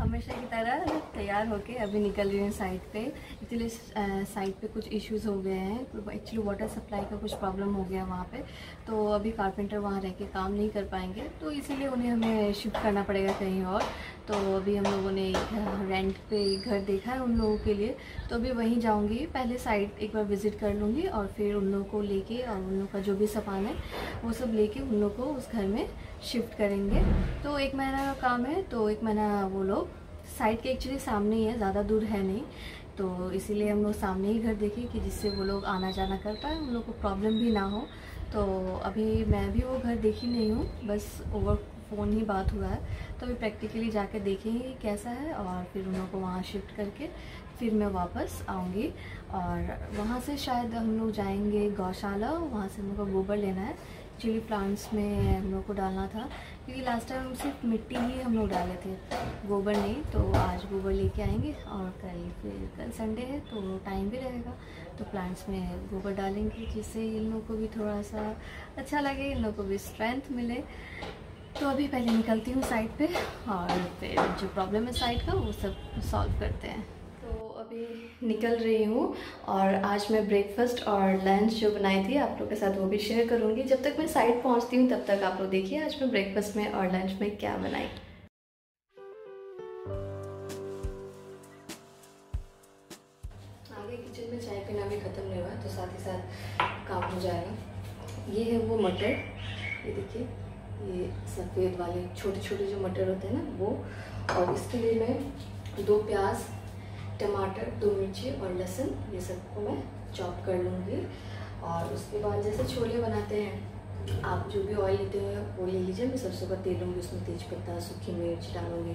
हमेशा की तरह तैयार होके अभी निकल रही हूँ साइट पे। एक्चुअली साइट पे कुछ इश्यूज़ हो गए हैं, एक्चुअली वाटर सप्लाई का कुछ प्रॉब्लम हो गया वहाँ पे, तो अभी कारपेंटर वहाँ रह के काम नहीं कर पाएंगे, तो इसीलिए उन्हें हमें शिफ्ट करना पड़ेगा कहीं और। तो अभी हम लोगों ने रेंट पे घर देखा है उन लोगों के लिए, तो अभी वहीं जाऊँगी। पहले साइट एक बार विज़िट कर लूँगी और फिर उन लोगों को लेके और उन लोगों का जो भी सामान है वो सब लेके उन लोगों को उस घर में शिफ्ट करेंगे। तो 1 महीना का काम है, तो 1 महीना वो लोग साइट के एक्चुअली सामने ही है, ज़्यादा दूर है नहीं, तो इसीलिए हम लोग सामने ही घर देखें कि जिससे वो लोग आना जाना कर पाए, उन लोग को प्रॉब्लम भी ना हो। तो अभी मैं भी वो घर देखी नहीं हूँ, बस ओवर फ़ोन ही बात हुआ है, तो अभी प्रैक्टिकली जाके देखेंगे कैसा है और फिर उन लोगों को वहाँ शिफ्ट करके फिर मैं वापस आऊँगी। और वहाँ से शायद हम लोग जाएंगे गौशाला, वहाँ से हम लोग को गोबर लेना है। एक्चुअली प्लांट्स में हम लोग को डालना था, क्योंकि लास्ट टाइम सिर्फ मिट्टी ही हम लोग डाले थे, गोबर नहीं, तो आज गोबर लेके आएंगे और कल संडे है तो टाइम भी रहेगा, तो प्लांट्स में गोबर डालेंगे जिससे इन लोगों को भी थोड़ा सा अच्छा लगे, इन लोगों को भी स्ट्रेंथ मिले। तो अभी पहले निकलती हूँ साइट पे और फिर जो प्रॉब्लम है साइट का वो सब सॉल्व करते हैं। तो अभी निकल रही हूँ और आज मैं ब्रेकफास्ट और लंच जो बनाई थी आप लोगों के साथ वो भी शेयर करूँगी। जब तक मैं साइट पहुँचती हूँ तब तक आप लोग देखिए आज मैं ब्रेकफास्ट में और लंच में क्या बनाई। आगे किचन में चाय पीना भी ख़त्म नहीं हुआ, तो साथ ही साथ काम हो जाएगा। ये है वो मटर, ये देखिए, ये सफ़ेद वाले छोटे छोटे जो मटर होते हैं ना वो, और इसके लिए मैं 2 प्याज, टमाटर, 2 मिर्ची और लहसुन, ये सबको मैं चॉप कर लूँगी। और उसके बाद जैसे छोले बनाते हैं, आप जो भी ऑयल लेते हो वो ले लीजिए। मैं सरसों का तेल लूँगी, उसमें तेज़पत्ता, सूखी मिर्च डालूँगी,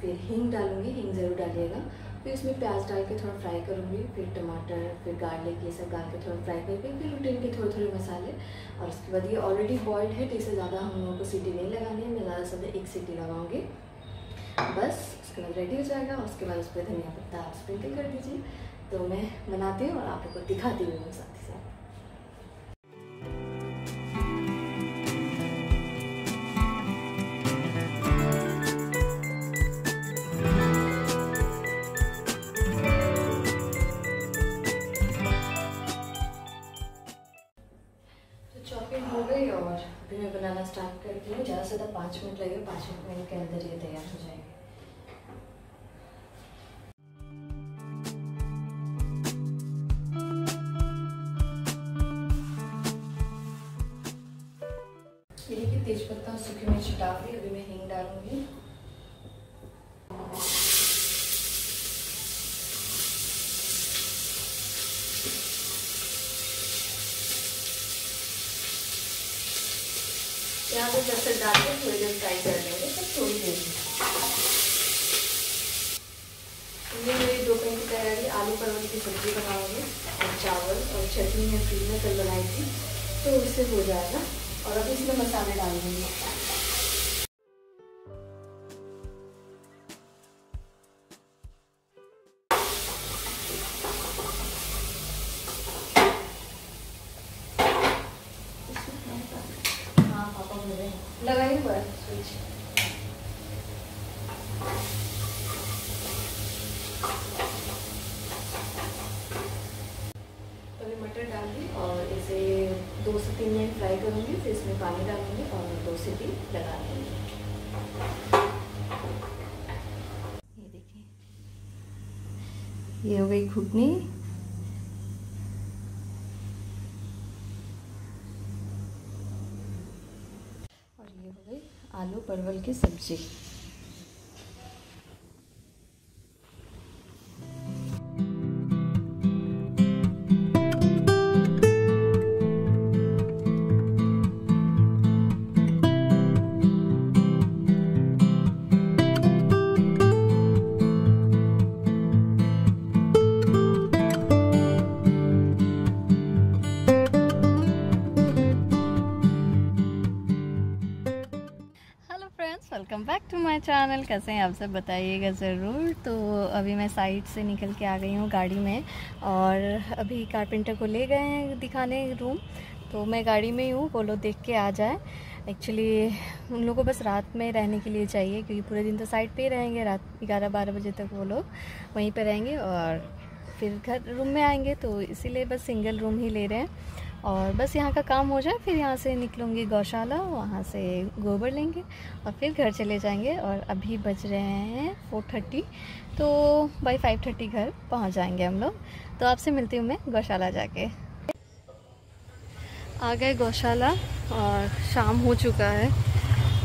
फिर हींग डालूँगी, हींग ज़रूर डालिएगा। फिर इसमें प्याज डाल के थोड़ा फ्राई करूँगी, फिर टमाटर, फिर गार्लिक, ये सब डाल के थोड़ा फ्राई करके फिर लुटेन के थोड़े थोड़े मसाले। और उसके बाद ये ऑलरेडी बॉइल्ड है तो इसे ज़्यादा हम लोगों को सीटी नहीं लगानी है, मैं ज़्यादा से ज़्यादा 1 सीटी लगाऊंगी बस। उसके बाद रेडी हो जाएगा। उसके बाद उस पर धनिया पत्ता आप स्प्रिंकल कर दीजिए। तो मैं बनाती हूँ और आप लोग को दिखाती हूँ साथ ही साथ। स्टार्ट करती हूँ, ज़्यादा से ज़्यादा 5 मिनट लगे, 5 मिनट के अंदर ये तैयार हो जाएगी। ये देखिए तेजपत्ता और सूखी मिर्च डाल दी, अभी मैं हींग डालूंगी। यहाँ पे लहसुन डाल के थोड़ी देर फ्राई कर लेंगे, तो थोड़ी देर ये मेरी दोपहर की तैयारी। आलू परवल की सब्जी बनाऊंगी और चावल और चटनी में फ्रीज में कल बनाई थी, तो उससे हो जाएगा। और अब इसमें मसाले डाल दूँगी। लगाई हुआ है स्विच। अभी मटर डाल दी और इसे 2 से 3 मिनट फ्राई करूंगी, फिर इसमें पानी डालूंगी और 2 सीटी लगा दूंगी। ये देखिए, ये हो गई घुगनी। आलू परवल की सब्जी। Welcome back to my channel, कैसे हैं आप सब बताइएगा ज़रूर। तो अभी मैं साइट से निकल के आ गई हूँ गाड़ी में, और अभी कारपेंटर को ले गए हैं दिखाने रूम, तो मैं गाड़ी में ही हूँ, बोलो देख के आ जाए। एक्चुअली उन लोगों को बस रात में रहने के लिए चाहिए, क्योंकि पूरे दिन तो साइट पे ही रहेंगे। रात 11-12 बजे तक वो लोग वहीं पे रहेंगे और फिर घर रूम में आएंगे, तो इसीलिए बस सिंगल रूम ही ले रहे हैं। और बस यहाँ का काम हो जाए, फिर यहाँ से निकलूँगी गौशाला, वहाँ से गोबर लेंगे और फिर घर चले जाएंगे। और अभी बज रहे हैं 4:30, तो बाई 5:30 घर पहुँच जाएंगे हम लोग। तो आपसे मिलती हूँ मैं गौशाला जाके। आ गए गौशाला और शाम हो चुका है,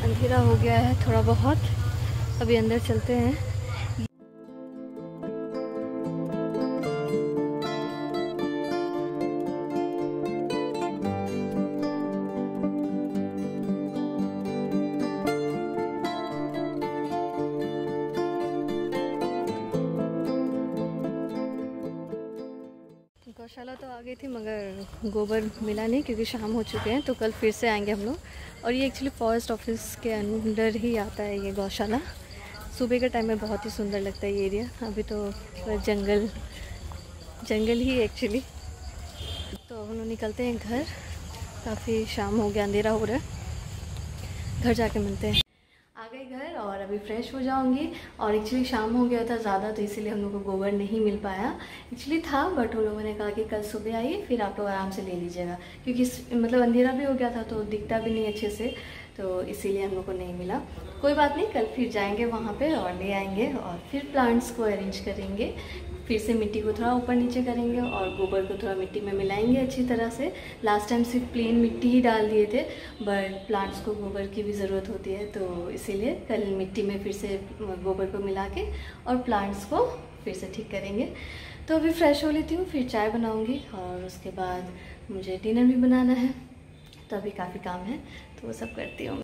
अंधेरा हो गया है थोड़ा बहुत। अभी अंदर चलते हैं। गौशाला तो आ गई थी मगर गोबर मिला नहीं, क्योंकि शाम हो चुके हैं। तो कल फिर से आएंगे हम लोग। और ये एक्चुअली फॉरेस्ट ऑफिस के अंदर ही आता है ये गौशाला। सुबह के टाइम में बहुत ही सुंदर लगता है ये एरिया। अभी तो जंगल जंगल ही एक्चुअली। तो हम लोग निकलते हैं घर, काफ़ी शाम हो गया, अंधेरा हो रहा है। घर जाके मिलते हैं। आ गए घर और अभी फ्रेश हो जाऊंगी। और एक्चुअली शाम हो गया था ज़्यादा, तो इसीलिए हम लोग को गोबर नहीं मिल पाया। एक्चुअली था, बट उन लोगों ने कहा कि कल सुबह आइए, फिर आप लोग आराम से ले लीजिएगा, क्योंकि मतलब अंधेरा भी हो गया था तो दिखता भी नहीं अच्छे से, तो इसीलिए हम लोग को नहीं मिला। कोई बात नहीं, कल फिर जाएंगे वहाँ पे और ले आएंगे। और फिर प्लांट्स को अरेंज करेंगे, फिर से मिट्टी को थोड़ा ऊपर नीचे करेंगे और गोबर को थोड़ा मिट्टी में मिलाएंगे अच्छी तरह से। लास्ट टाइम सिर्फ प्लेन मिट्टी ही डाल दिए थे, बट प्लांट्स को गोबर की भी ज़रूरत होती है, तो इसीलिए कल मिट्टी में फिर से गोबर को मिला के और प्लांट्स को फिर से ठीक करेंगे। तो अभी फ्रेश हो लेती हूँ, फिर चाय बनाऊँगी और उसके बाद मुझे डिनर भी बनाना है। तो अभी काफ़ी काम है, तो वो सब करती हूँ।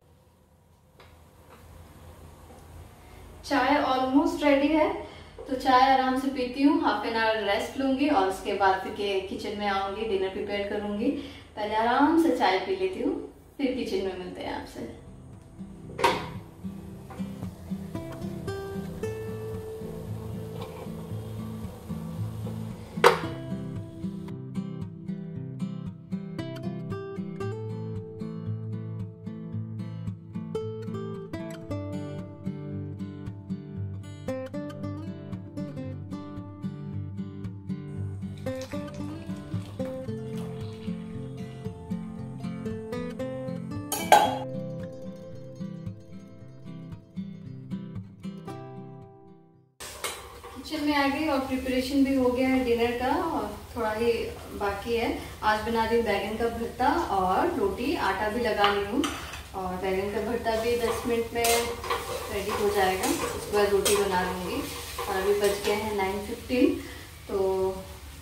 चाय ऑलमोस्ट रेडी है, तो चाय आराम से पीती हूँ। हाफ एन आवर रेस्ट लूँगी और उसके बाद फिर किचन में आऊँगी, डिनर प्रिपेयर करूँगी। पहले आराम से चाय पी लेती हूँ, फिर किचन में मिलते हैं आपसे। किचन में आ गई और प्रिपरेशन भी हो गया है डिनर का, और थोड़ा ही बाकी है। आज बना रही हूँ बैंगन का भरता और रोटी। आटा भी लगा रही हूँ और बैंगन का भरता भी 10 मिनट में रेडी हो जाएगा, उसके बाद रोटी बना लूँगी। और अभी बज गए हैं 9:15, तो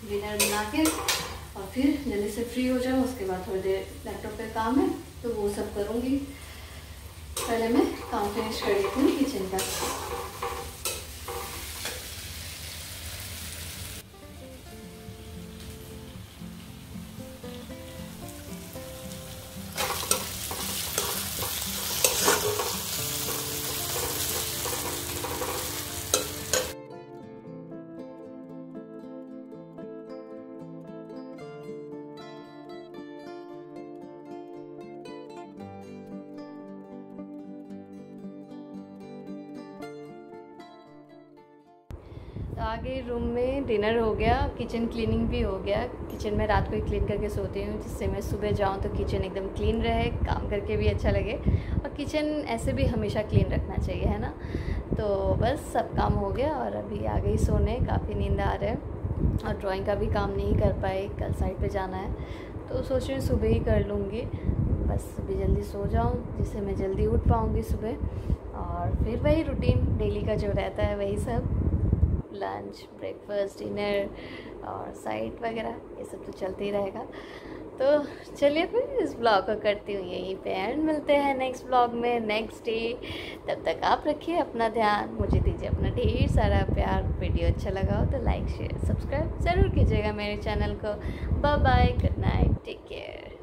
डिनर बना के और फिर जल्दी से फ्री हो जाऊँ। उसके बाद थोड़ी देर लैपटॉप पे काम है, तो वो सब करूँगी। पहले मैं काम फिनिश कर लेती हूँ किचन का। आगे रूम में डिनर हो गया, किचन क्लीनिंग भी हो गया। किचन में रात को ही क्लीन करके सोती हूँ, जिससे मैं सुबह जाऊँ तो किचन एकदम क्लीन रहे, काम करके भी अच्छा लगे। और किचन ऐसे भी हमेशा क्लीन रखना चाहिए, है ना। तो बस सब काम हो गया और अभी आ गई सोने। काफ़ी नींद आ रहा है और ड्राइंग का भी काम नहीं कर पाई, कल साइड पे जाना है, तो सोच रही हूँ सुबह ही कर लूँगी। बस अभी जल्दी सो जाऊँ, जिससे मैं जल्दी उठ पाऊँगी सुबह। और फिर वही रूटीन डेली का जो रहता है, वही सब लंच, ब्रेकफास्ट, डिनर और साइड वगैरह, ये सब तो चलते ही रहेगा। तो चलिए फिर इस ब्लॉग को करती हूँ यहीं पे एंड। मिलते हैं नेक्स्ट ब्लॉग में नेक्स्ट डे। तब तक आप रखिए अपना ध्यान, मुझे दीजिए अपना ढेर सारा प्यार। वीडियो अच्छा लगा हो तो लाइक, शेयर, सब्सक्राइब ज़रूर कीजिएगा मेरे चैनल को। Bye bye, good night, take care.